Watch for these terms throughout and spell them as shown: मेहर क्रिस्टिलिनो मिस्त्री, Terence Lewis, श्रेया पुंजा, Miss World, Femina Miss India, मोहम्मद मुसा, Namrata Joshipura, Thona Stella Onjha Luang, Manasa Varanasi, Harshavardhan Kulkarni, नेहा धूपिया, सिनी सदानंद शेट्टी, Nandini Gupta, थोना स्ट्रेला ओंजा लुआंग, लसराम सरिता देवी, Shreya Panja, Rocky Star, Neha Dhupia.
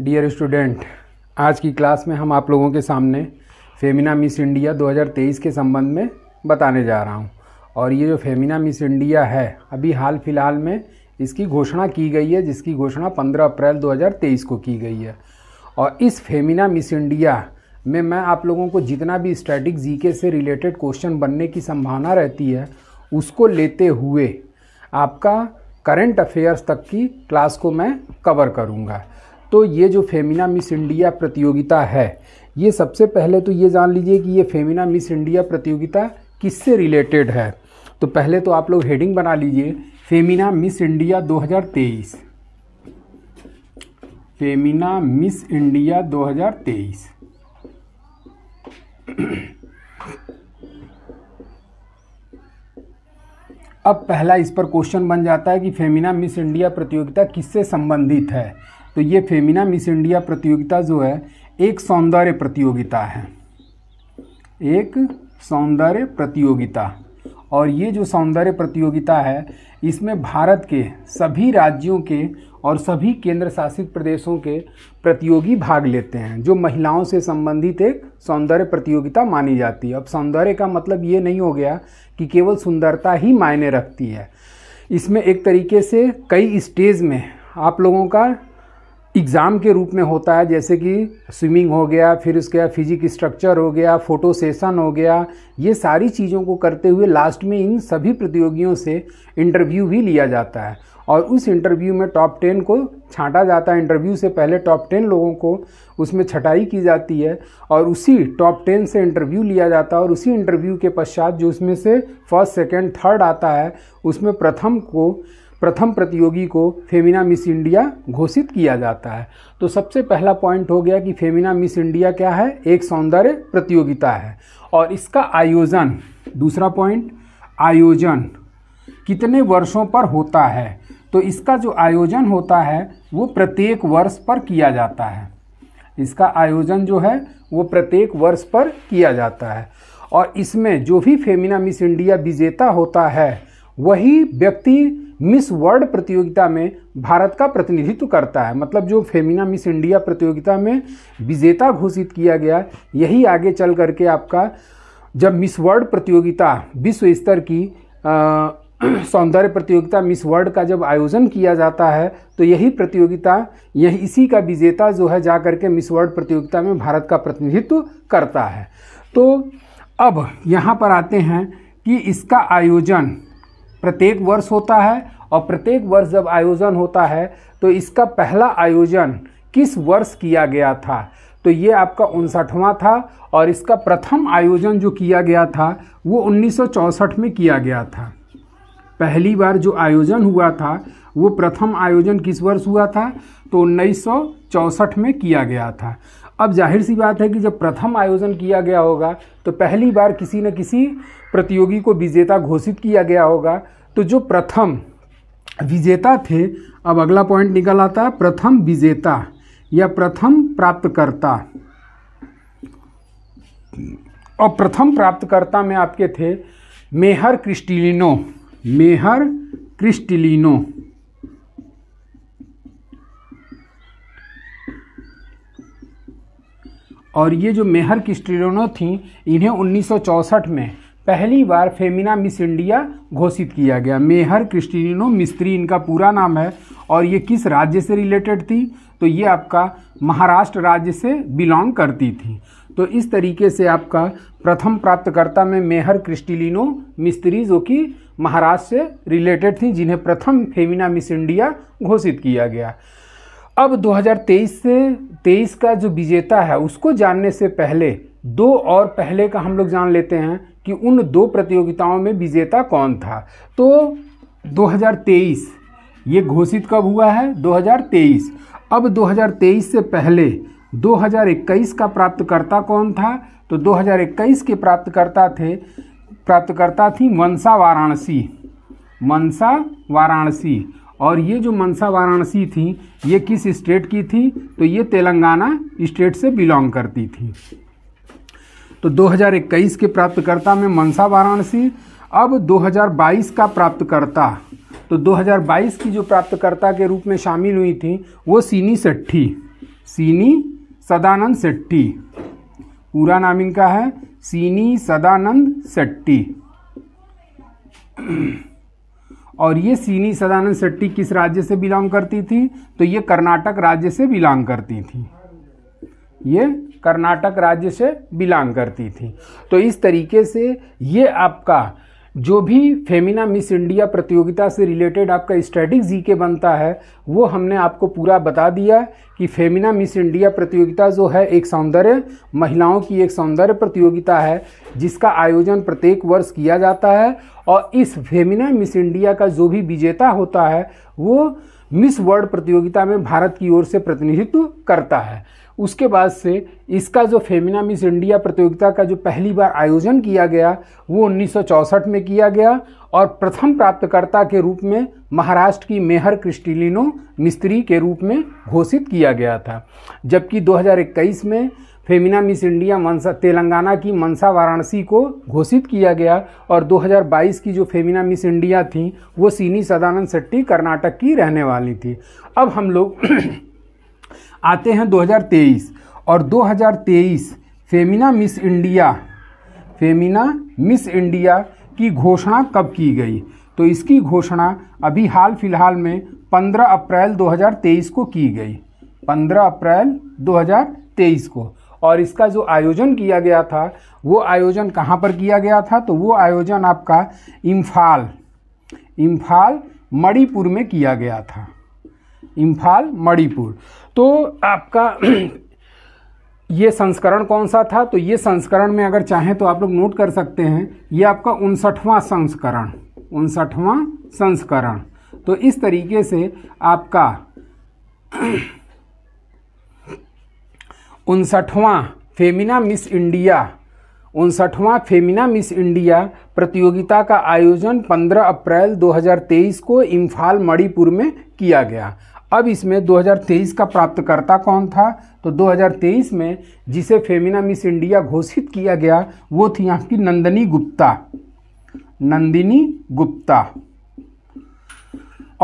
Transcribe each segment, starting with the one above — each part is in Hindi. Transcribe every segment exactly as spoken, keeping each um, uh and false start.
डियर स्टूडेंट, आज की क्लास में हम आप लोगों के सामने फेमिना मिस इंडिया दो हज़ार तेईस के संबंध में बताने जा रहा हूँ। और ये जो फेमिना मिस इंडिया है, अभी हाल फिलहाल में इसकी घोषणा की गई है, जिसकी घोषणा पंद्रह अप्रैल दो हज़ार तेईस को की गई है। और इस फेमिना मिस इंडिया में मैं आप लोगों को जितना भी स्टैटिक जीके से रिलेटेड क्वेश्चन बनने की संभावना रहती है, उसको लेते हुए आपका करंट अफेयर्स तक की क्लास को मैं कवर करूँगा। तो ये जो फेमिना मिस इंडिया प्रतियोगिता है, ये सबसे पहले तो ये जान लीजिए कि ये फेमिना मिस इंडिया प्रतियोगिता किससे रिलेटेड है। तो पहले तो आप लोग हेडिंग बना लीजिए, फेमिना मिस इंडिया दो हज़ार तेईस, फेमिना मिस इंडिया दो हज़ार तेईस। अब पहला इस पर क्वेश्चन बन जाता है कि फेमिना मिस इंडिया प्रतियोगिता किससे संबंधित है। तो ये फेमिना मिस इंडिया प्रतियोगिता जो है, एक सौंदर्य प्रतियोगिता है, एक सौंदर्य प्रतियोगिता। और ये जो सौंदर्य प्रतियोगिता है, इसमें भारत के सभी राज्यों के और सभी केंद्र शासित प्रदेशों के प्रतियोगी भाग लेते हैं, जो महिलाओं से संबंधित एक सौंदर्य प्रतियोगिता मानी जाती है। अब सौंदर्य का मतलब ये नहीं हो गया कि केवल सुंदरता ही मायने रखती है। इसमें एक तरीके से कई स्टेज में आप लोगों का एग्ज़ाम के रूप में होता है, जैसे कि स्विमिंग हो गया, फिर उसके बाद फिजिक स्ट्रक्चर हो गया, फ़ोटो सेशन हो गया। ये सारी चीज़ों को करते हुए लास्ट में इन सभी प्रतियोगियों से इंटरव्यू भी लिया जाता है। और उस इंटरव्यू में टॉप टेन को छांटा जाता है। इंटरव्यू से पहले टॉप टेन लोगों को उसमें छटाई की जाती है और उसी टॉप टेन से इंटरव्यू लिया जाता है। और उसी इंटरव्यू के पश्चात जो उसमें से फर्स्ट, सेकेंड, थर्ड आता है, उसमें प्रथम को प्रथम प्रतियोगी को फेमिना मिस इंडिया घोषित किया जाता है। तो सबसे पहला पॉइंट हो गया कि फेमिना मिस इंडिया क्या है, एक सौंदर्य प्रतियोगिता है। और इसका आयोजन, दूसरा पॉइंट, आयोजन कितने वर्षों पर होता है। तो इसका जो आयोजन होता है वो प्रत्येक वर्ष पर किया जाता है। इसका आयोजन जो है वो प्रत्येक वर्ष पर किया जाता है। और इसमें जो भी फेमिना मिस इंडिया विजेता होता है, वही व्यक्ति मिस वर्ल्ड प्रतियोगिता में भारत का प्रतिनिधित्व करता है। मतलब जो फेमिना मिस इंडिया प्रतियोगिता में विजेता घोषित किया गया, यही आगे चल करके आपका जब मिस वर्ल्ड प्रतियोगिता विश्व स्तर की सौंदर्य प्रतियोगिता मिस वर्ल्ड का जब आयोजन किया जाता है, तो यही प्रतियोगिता, यही इसी का विजेता जो है जा करके मिस वर्ल्ड प्रतियोगिता में भारत का प्रतिनिधित्व करता है। तो अब यहाँ पर आते हैं कि इसका आयोजन प्रत्येक वर्ष होता है। और प्रत्येक वर्ष जब आयोजन होता है, तो इसका पहला आयोजन किस वर्ष किया गया था। तो ये आपका उनसठवां था। और इसका प्रथम आयोजन जो किया गया था वो उन्नीस सौ चौंसठ में किया गया था। पहली बार जो आयोजन हुआ था, वो प्रथम आयोजन किस वर्ष हुआ था, तो उन्नीस सौ चौंसठ में किया गया था। अब जाहिर सी बात है कि जब प्रथम आयोजन किया गया होगा, तो पहली बार किसी न किसी प्रतियोगी को विजेता घोषित किया गया होगा। तो जो प्रथम विजेता थे, अब अगला पॉइंट निकल आता है, प्रथम विजेता या प्रथम प्राप्तकर्ता। और प्रथम प्राप्तकर्ता में आपके थे मेहर क्रिस्टिलिनो, मेहर क्रिस्टिलिनो। और ये जो मेहर क्रिस्टिलिनो थी, इन्हें उन्नीस सौ चौंसठ में पहली बार फेमिना मिस इंडिया घोषित किया गया। मेहर क्रिस्टिलिनो मिस्त्री इनका पूरा नाम है। और ये किस राज्य से रिलेटेड थी, तो ये आपका महाराष्ट्र राज्य से बिलोंग करती थी। तो इस तरीके से आपका प्रथम प्राप्तकर्ता में मेहर क्रिस्टिलिनो मिस्त्री, जो कि महाराष्ट्र से रिलेटेड थी, जिन्हें प्रथम फेमिना मिस इंडिया घोषित किया गया। अब दो हज़ार तेईस से तेईस का जो विजेता है, उसको जानने से पहले दो और पहले का हम लोग जान लेते हैं कि उन दो प्रतियोगिताओं में विजेता कौन था। तो दो हज़ार तेईस ये घोषित कब हुआ है, दो हज़ार तेईस। अब दो हज़ार तेईस से पहले दो हज़ार इक्कीस का प्राप्तकर्ता कौन था, तो दो हज़ार इक्कीस के प्राप्तकर्ता थे प्राप्तकर्ता थी मनसा वाराणसी, मनसा वाराणसी। और ये जो मनसा वाराणसी थी, ये किस स्टेट की थी, तो ये तेलंगाना स्टेट से बिलोंग करती थी। तो दो हज़ार इक्कीस के प्राप्तकर्ता में मनसा वाराणसी। अब दो हज़ार बाईस का प्राप्तकर्ता, तो दो हज़ार बाईस की जो प्राप्तकर्ता के रूप में शामिल हुई थी, वो सिनी सेट्टी, सिनी सदानंद शेट्टी, पूरा नाम इनका है सिनी सदानंद शेट्टी। और ये सिनी सदानंद शेट्टी किस राज्य से बिलोंग करती थी, तो ये कर्नाटक राज्य से बिलोंग करती थी, ये कर्नाटक राज्य से बिलोंग करती थी। तो इस तरीके से ये आपका जो भी फेमिना मिस इंडिया प्रतियोगिता से रिलेटेड आपका स्टैटिक जीके बनता है वो हमने आपको पूरा बता दिया कि फेमिना मिस इंडिया प्रतियोगिता जो है एक सौंदर्य, महिलाओं की एक सौंदर्य प्रतियोगिता है जिसका आयोजन प्रत्येक वर्ष किया जाता है। और इस फेमिना मिस इंडिया का जो भी विजेता होता है वो मिस वर्ल्ड प्रतियोगिता में भारत की ओर से प्रतिनिधित्व करता है। उसके बाद से इसका जो फेमिना मिस इंडिया प्रतियोगिता का जो पहली बार आयोजन किया गया वो उन्नीस सौ चौसठ में किया गया और प्रथम प्राप्तकर्ता के रूप में महाराष्ट्र की मेहर क्रिस्टिलिनो मिस्त्री के रूप में घोषित किया गया था। जबकि दो हज़ार इक्कीस में Femina Miss India Manasa Telangana की मनसा वाराणसी को घोषित किया गया और दो हज़ार बाईस की जो फेमिना मिस इंडिया थी वो सिनी सदानंद शेट्टी कर्नाटक की रहने वाली थी। अब हम लोग आते हैं दो हज़ार तेईस और दो हज़ार तेईस Femina Miss India Femina Miss India की घोषणा कब की गई, तो इसकी घोषणा अभी हाल फिलहाल में पंद्रह अप्रैल दो हज़ार तेईस को की गई, पंद्रह अप्रैल दो हज़ार तेईस को। और इसका जो आयोजन किया गया था वो आयोजन कहाँ पर किया गया था, तो वो आयोजन आपका इम्फाल इम्फाल मणिपुर में किया गया था, इम्फाल मणिपुर। तो आपका ये संस्करण कौन सा था, तो ये संस्करण में अगर चाहें तो आप लोग नोट कर सकते हैं, ये आपका उनसठवां संस्करण उनसठवां संस्करण। तो इस तरीके से आपका उनसठवां फेमिना मिस इंडिया उनसठवां फेमिना मिस इंडिया प्रतियोगिता का आयोजन पंद्रह अप्रैल दो हज़ार तेईस को इम्फाल मणिपुर में किया गया। अब इसमें दो हज़ार तेईस का प्राप्तकर्ता कौन था, तो दो हज़ार तेईस में जिसे फेमिना मिस इंडिया घोषित किया गया वो थी आपकी नंदिनी गुप्ता, नंदिनी गुप्ता।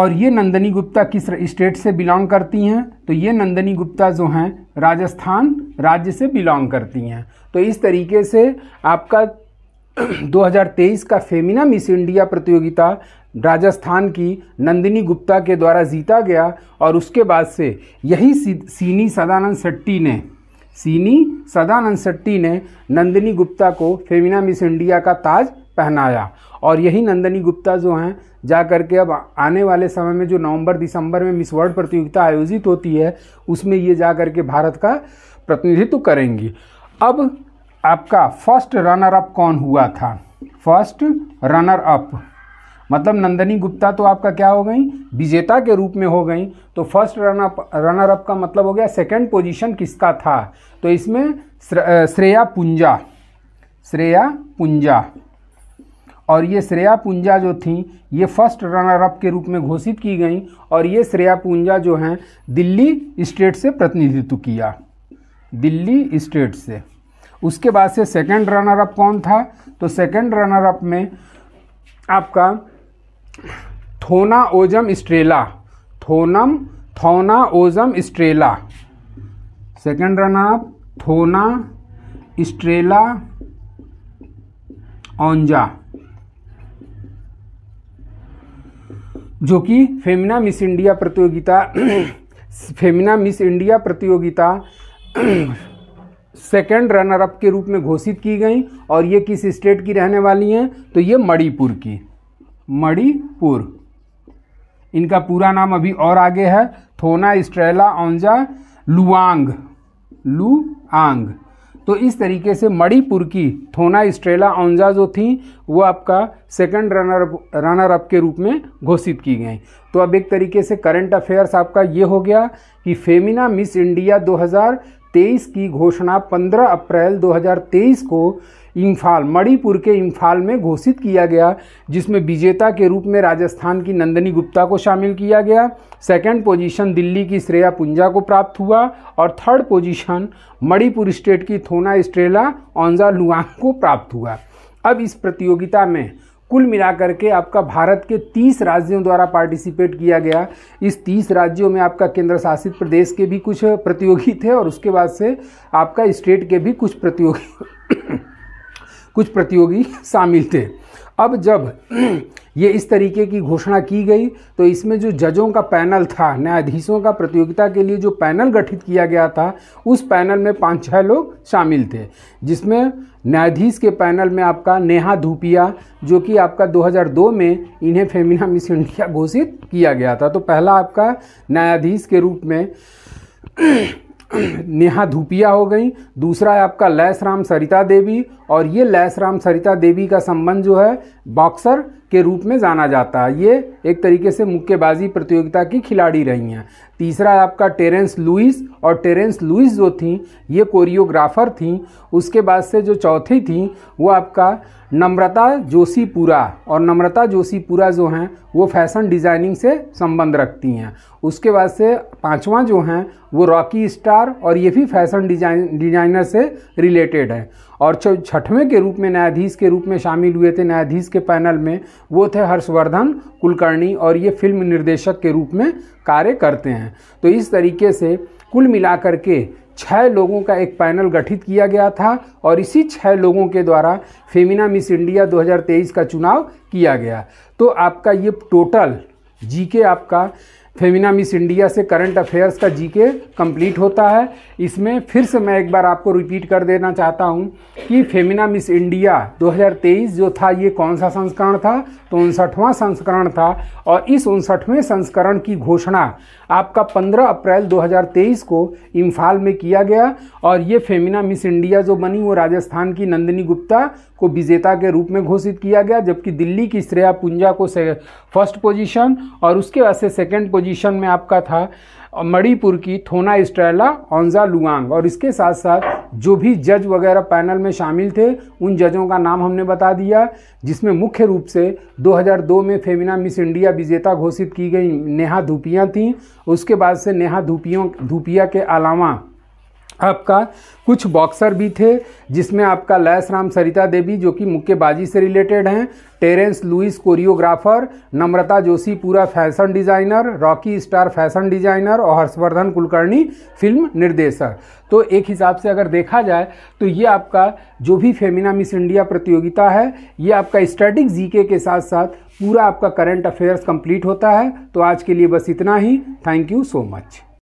और ये नंदिनी गुप्ता किस स्टेट से बिलोंग करती हैं, तो ये नंदिनी गुप्ता जो हैं राजस्थान राज्य से बिलोंग करती हैं। तो इस तरीके से आपका दो हज़ार तेईस का फेमिना मिस इंडिया प्रतियोगिता राजस्थान की नंदिनी गुप्ता के द्वारा जीता गया। और उसके बाद से यही सिनी सदानंद शेट्टी ने सिनी सदानंद शेट्टी ने नंदिनी गुप्ता को फेमिना मिस इंडिया का ताज पहनाया। और यही नंदिनी गुप्ता जो हैं जा करके अब आने वाले समय में जो नवंबर दिसंबर में मिस वर्ल्ड प्रतियोगिता आयोजित होती है उसमें ये जा करके भारत का प्रतिनिधित्व करेंगी। अब आपका फर्स्ट रनर अप कौन हुआ था, फर्स्ट रनर अप मतलब नंदिनी गुप्ता तो आपका क्या हो गई, विजेता के रूप में हो गई। तो फर्स्ट रनर रनर अप का मतलब हो गया सेकंड पोजीशन किसका था, तो इसमें श्रेया पुंजा श्रेया पुंजा और ये श्रेया पुंजा जो थी ये फर्स्ट रनर अप के रूप में घोषित की गई। और ये श्रेया पुंजा जो हैं दिल्ली स्टेट से प्रतिनिधित्व किया, दिल्ली स्टेट से। उसके बाद से सेकंड रनर अप कौन था, तो सेकंड रनर अप में आपका थोना ओजम स्ट्रेला थोनम Thounaojam Strela second runner up थोना Strela ओंजा जो कि फेमिना मिस इंडिया प्रतियोगिता फेमिना मिस इंडिया प्रतियोगिता सेकेंड रनर अप के रूप में घोषित की गई। और ये किस स्टेट की रहने वाली हैं, तो ये मणिपुर की, मणिपुर। इनका पूरा नाम अभी और आगे है थोना स्ट्रेला ओंजा लुआंग लुआंग। तो इस तरीके से मणिपुर की थोना स्ट्रेला ओंजा जो थी वो आपका सेकंड रनर रनर अप के रूप में घोषित की गई। तो अब एक तरीके से करंट अफेयर्स आपका ये हो गया कि फेमिना मिस इंडिया दो हज़ार तेईस की घोषणा पंद्रह अप्रैल दो हज़ार तेईस को इम्फाल मणिपुर के इम्फाल में घोषित किया गया, जिसमें विजेता के रूप में राजस्थान की नंदिनी गुप्ता को शामिल किया गया। सेकंड पोजीशन दिल्ली की श्रेया पुंजा को प्राप्त हुआ और थर्ड पोजीशन मणिपुर स्टेट की थोना स्ट्रेला ओंजा लुआंग को प्राप्त हुआ। अब इस प्रतियोगिता में कुल मिलाकर के आपका भारत के तीस राज्यों द्वारा पार्टिसिपेट किया गया। इस तीस राज्यों में आपका केंद्र शासित प्रदेश के भी कुछ प्रतियोगी थे और उसके बाद से आपका स्टेट के भी कुछ प्रतियोगी कुछ प्रतियोगी शामिल थे। अब जब ये इस तरीके की घोषणा की गई तो इसमें जो जजों का पैनल था, न्यायाधीशों का प्रतियोगिता के लिए जो पैनल गठित किया गया था, उस पैनल में पाँच छः लोग शामिल थे, जिसमें न्यायाधीश के पैनल में आपका नेहा धूपिया, जो कि आपका दो हज़ार दो में इन्हें फेमिना मिस इंडिया घोषित किया गया था। तो पहला आपका न्यायाधीश के रूप में नेहा धूपिया हो गई। दूसरा है आपका लसराम सरिता देवी, और ये लसराम सरिता देवी का संबंध जो है बॉक्सर के रूप में जाना जाता है। ये एक तरीके से मुक्केबाजी प्रतियोगिता की खिलाड़ी रही हैं। तीसरा है आपका टेरेंस लुइस, और टेरेंस लुइस जो थी ये कोरियोग्राफर थी। उसके बाद से जो चौथी थी वो आपका नम्रता जोशीपुरा, और नम्रता जोशीपुरा जो हैं वो फैशन डिज़ाइनिंग से संबंध रखती हैं। उसके बाद से पांचवा जो हैं वो रॉकी स्टार, और ये भी फैशन डिजाइन डिजाइनर से रिलेटेड है। और छठवें के रूप में न्यायाधीश के रूप में शामिल हुए थे न्यायाधीश के पैनल में वो थे हर्षवर्धन कुलकर्णी, और ये फिल्म निर्देशक के रूप में कार्य करते हैं। तो इस तरीके से कुल मिलाकर के छः लोगों का एक पैनल गठित किया गया था और इसी छः लोगों के द्वारा फेमिना मिस इंडिया दो हज़ार तेईस का चुनाव किया गया। तो आपका ये टोटल जीके आपका फेमिना मिस इंडिया से करंट अफेयर्स का जीके कंप्लीट होता है। इसमें फिर से मैं एक बार आपको रिपीट कर देना चाहता हूं कि फेमिना मिस इंडिया दो हज़ार तेईस जो था ये कौन सा संस्करण था, तो उनसठवां संस्करण था। और इस उनसठवें संस्करण की घोषणा आपका पंद्रह अप्रैल दो हज़ार तेईस को इम्फाल में किया गया। और ये फेमिना मिस इंडिया जो बनी वो राजस्थान की नंदिनी गुप्ता को विजेता के रूप में घोषित किया गया, जबकि दिल्ली की श्रेया पंजा को फर्स्ट पोजीशन और उसके बाद से सेकेंड पोजीशन में आपका था मणिपुर की थोना स्टेला ओंजा लुआंग। और इसके साथ साथ जो भी जज वगैरह पैनल में शामिल थे उन जजों का नाम हमने बता दिया, जिसमें मुख्य रूप से दो हज़ार दो में फेमिना मिस इंडिया विजेता घोषित की गई नेहा धूपिया थीं। उसके बाद से नेहा धूपियों धूपिया के अलावा आपका कुछ बॉक्सर भी थे, जिसमें आपका लसराम सरिता देवी जो कि मुक्केबाजी से रिलेटेड हैं, Terence Lewis choreographer, Namrata Joshipura fashion designer, Rocky Star fashion designer और हर्षवर्धन कुलकर्णी फिल्म निर्देशक। तो एक हिसाब से अगर देखा जाए तो ये आपका जो भी फेमिना मिस इंडिया प्रतियोगिता है ये आपका स्टैटिक जीके के साथ साथ पूरा आपका करंट अफेयर्स कंप्लीट होता है। तो आज के लिए बस इतना ही। Thank you so much.